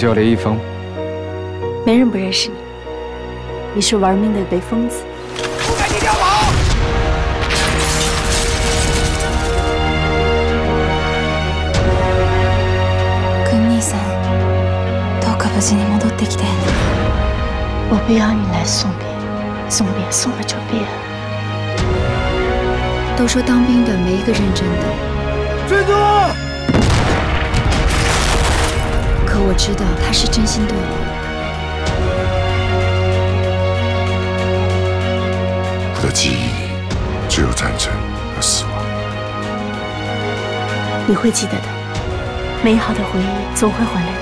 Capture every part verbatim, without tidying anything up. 我叫雷一峰。没人不认识你，你是玩命的雷疯子。不该你掉跑！君兄さん、どうか無事に戻ってきて。我不要你来送别，送别，送了就别。都说当兵的没一个认真的。追踪。 我知道他是真心对我。我的记忆里，只有战争和死亡。你会记得的，美好的回忆总会回来的。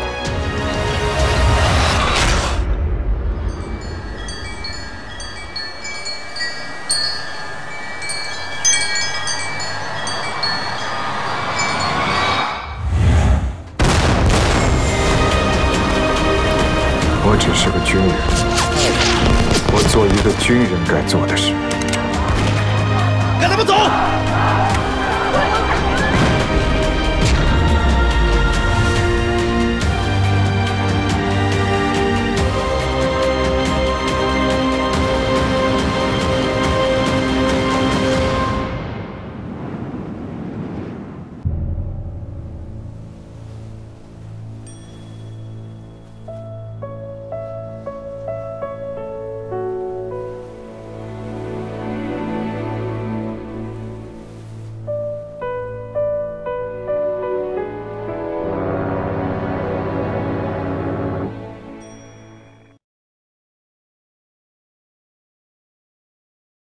我只是个军人，我做一个军人该做的事。让他们走！